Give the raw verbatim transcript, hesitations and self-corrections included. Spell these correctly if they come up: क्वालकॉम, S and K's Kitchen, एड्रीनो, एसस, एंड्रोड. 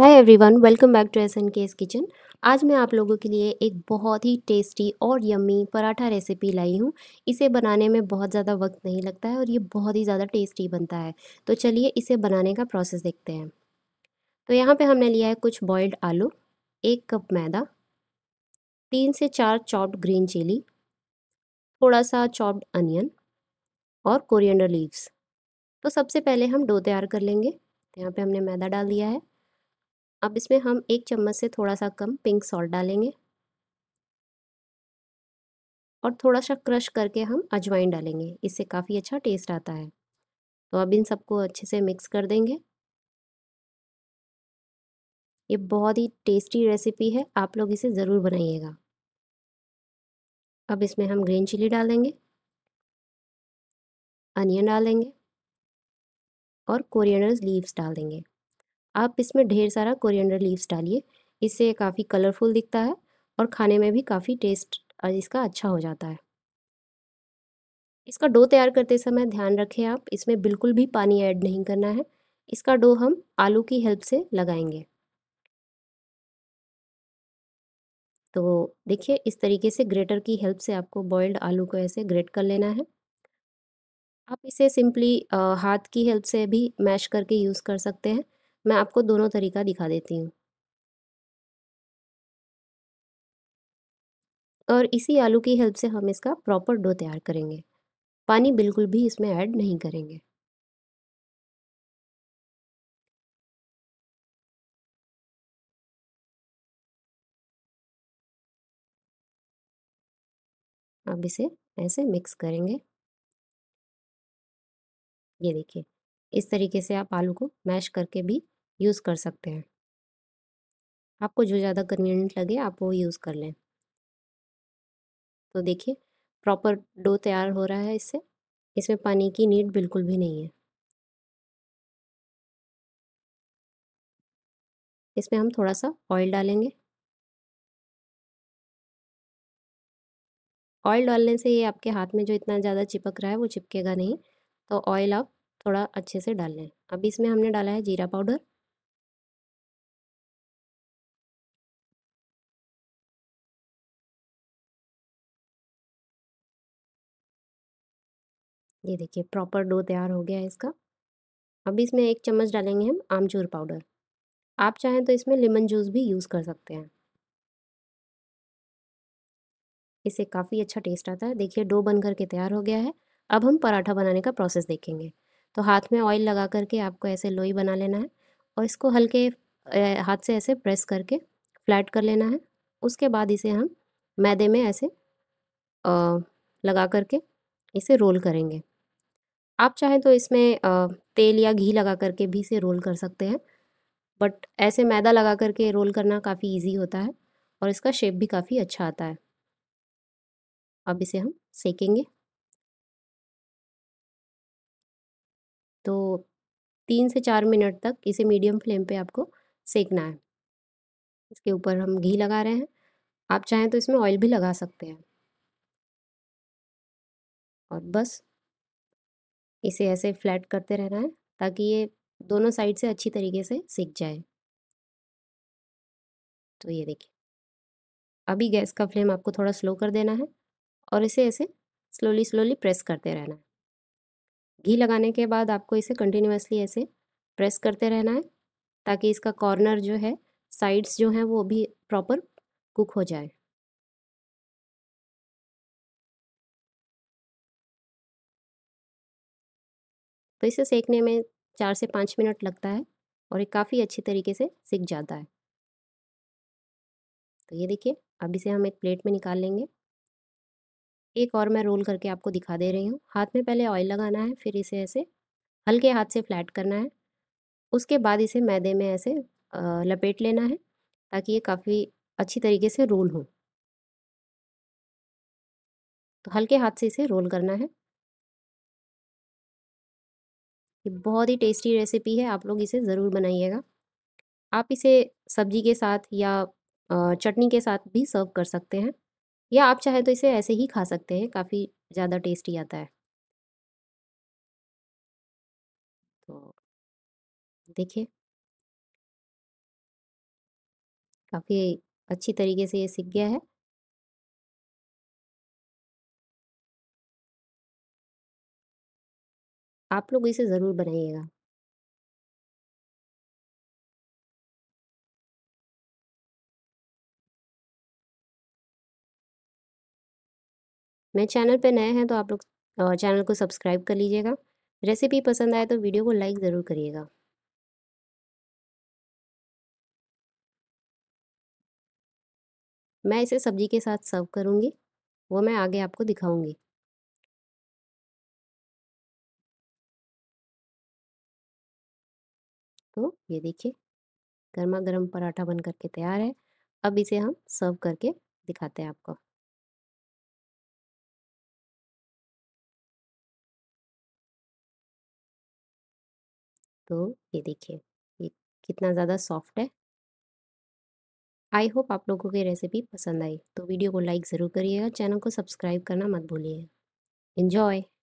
Hi everyone, welcome back to S and K's kitchen. आज मैं आप लोगों के लिए एक बहुत ही टेस्टी और यम्मी पराठा रेसिपी लाई हूँ। इसे बनाने में बहुत ज़्यादा वक्त नहीं लगता है और ये बहुत ही ज़्यादा टेस्टी बनता है। तो चलिए इसे बनाने का प्रोसेस देखते हैं। तो यहाँ पे हमने लिया है कुछ बॉइल्ड आलू, एक कप मैदा, तीन से चार चॉप्ड ग्रीन चिली, थोड़ा सा चॉप्ड अनियन और कोरिएंडर लीव्स। तो सबसे पहले हम डो तैयार कर लेंगे। यहाँ पर हमने मैदा डाल दिया है। अब इसमें हम एक चम्मच से थोड़ा सा कम पिंक सॉल्ट डालेंगे और थोड़ा सा क्रश करके हम अजवाइन डालेंगे। इससे काफ़ी अच्छा टेस्ट आता है। तो अब इन सबको अच्छे से मिक्स कर देंगे। ये बहुत ही टेस्टी रेसिपी है, आप लोग इसे ज़रूर बनाइएगा। अब इसमें हम ग्रीन चिली डालेंगे, अनियन डालेंगे और कोरिएंडर लीव्स डाल देंगे। आप इसमें ढेर सारा कोरिएंडर लीव्स डालिए, इससे काफ़ी कलरफुल दिखता है और खाने में भी काफ़ी टेस्ट इसका अच्छा हो जाता है। इसका डो तैयार करते समय ध्यान रखें आप, इसमें बिल्कुल भी पानी ऐड नहीं करना है। इसका डो हम आलू की हेल्प से लगाएंगे। तो देखिए, इस तरीके से ग्रेटर की हेल्प से आपको बॉइल्ड आलू को ऐसे ग्रेट कर लेना है। आप इसे सिंपली हाथ की हेल्प से भी मैश करके यूज़ कर सकते हैं। मैं आपको दोनों तरीका दिखा देती हूँ। और इसी आलू की हेल्प से हम इसका प्रॉपर डो तैयार करेंगे। पानी बिल्कुल भी इसमें ऐड नहीं करेंगे। अब इसे ऐसे मिक्स करेंगे। ये देखिए, इस तरीके से आप आलू को मैश करके भी यूज़ कर सकते हैं। आपको जो ज़्यादा कन्वीनियंट लगे आप वो यूज़ कर लें। तो देखिए, प्रॉपर डो तैयार हो रहा है। इससे इसमें पानी की नीड बिल्कुल भी नहीं है। इसमें हम थोड़ा सा ऑयल डालेंगे। ऑयल डालने से ये आपके हाथ में जो इतना ज़्यादा चिपक रहा है वो चिपकेगा नहीं। तो ऑयल आप थोड़ा अच्छे से डाल लें। अब इसमें हमने डाला है जीरा पाउडर, ये देखिए प्रॉपर डो तैयार हो गया है इसका। अब इसमें एक चम्मच डालेंगे हम आमचूर पाउडर। आप चाहें तो इसमें लेमन जूस भी यूज़ कर सकते हैं। इससे काफ़ी अच्छा टेस्ट आता है। देखिए, डो बन करके तैयार हो गया है। अब हम पराठा बनाने का प्रोसेस देखेंगे। तो हाथ में ऑयल लगा करके आपको ऐसे लोई बना लेना है और इसको हल्के हाथ से ऐसे प्रेस करके फ्लैट कर लेना है। उसके बाद इसे हम मैदे में ऐसे आ, लगा करके इसे रोल करेंगे। आप चाहें तो इसमें आ, तेल या घी लगा करके भी इसे रोल कर सकते हैं, बट ऐसे मैदा लगा करके रोल करना काफ़ी इजी होता है और इसका शेप भी काफ़ी अच्छा आता है। अब इसे हम सेकेंगे। तो तीन से चार मिनट तक इसे मीडियम फ्लेम पे आपको सेकना है। इसके ऊपर हम घी लगा रहे हैं, आप चाहें तो इसमें ऑयल भी लगा सकते हैं। और बस इसे ऐसे फ्लैट करते रहना है ताकि ये दोनों साइड से अच्छी तरीके से सिक जाए। तो ये देखिए, अभी गैस का फ्लेम आपको थोड़ा स्लो कर देना है और इसे ऐसे स्लोली स्लोली प्रेस करते रहना है। घी लगाने के बाद आपको इसे कंटिन्यूअसली ऐसे प्रेस करते रहना है ताकि इसका कॉर्नर जो है, साइड्स जो हैं वो भी प्रॉपर कुक हो जाए। तो इसे सेकने में चार से पाँच मिनट लगता है और ये काफ़ी अच्छी तरीके से सिक जाता है। तो ये देखिए, अब इसे हम एक प्लेट में निकाल लेंगे। एक और मैं रोल करके आपको दिखा दे रही हूँ। हाथ में पहले ऑयल लगाना है, फिर इसे ऐसे हल्के हाथ से फ्लैट करना है। उसके बाद इसे मैदे में ऐसे लपेट लेना है ताकि ये काफ़ी अच्छी तरीके से रोल हो। तो हल्के हाथ से इसे रोल करना है। ये बहुत ही टेस्टी रेसिपी है, आप लोग इसे ज़रूर बनाइएगा। आप इसे सब्जी के साथ या चटनी के साथ भी सर्व कर सकते हैं, या आप चाहे तो इसे ऐसे ही खा सकते हैं। काफ़ी ज़्यादा टेस्टी आता है। तो देखिए, काफ़ी अच्छी तरीके से ये सीख गया है। आप लोग इसे ज़रूर बनाइएगा। मेरे चैनल पे नए हैं तो आप लोग चैनल को सब्सक्राइब कर लीजिएगा। रेसिपी पसंद आए तो वीडियो को लाइक ज़रूर करिएगा। मैं इसे सब्जी के साथ सर्व करूँगी, वो मैं आगे आपको दिखाऊँगी। तो ये देखिए, गर्मा गर्म पराठा बन करके तैयार है। अब इसे हम सर्व करके दिखाते हैं आपको। तो ये देखिए, ये कितना ज़्यादा सॉफ्ट है। आई होप आप लोगों की रेसिपी पसंद आई। तो वीडियो को लाइक ज़रूर करिएगा, चैनल को सब्सक्राइब करना मत भूलिएगा। एंजॉय।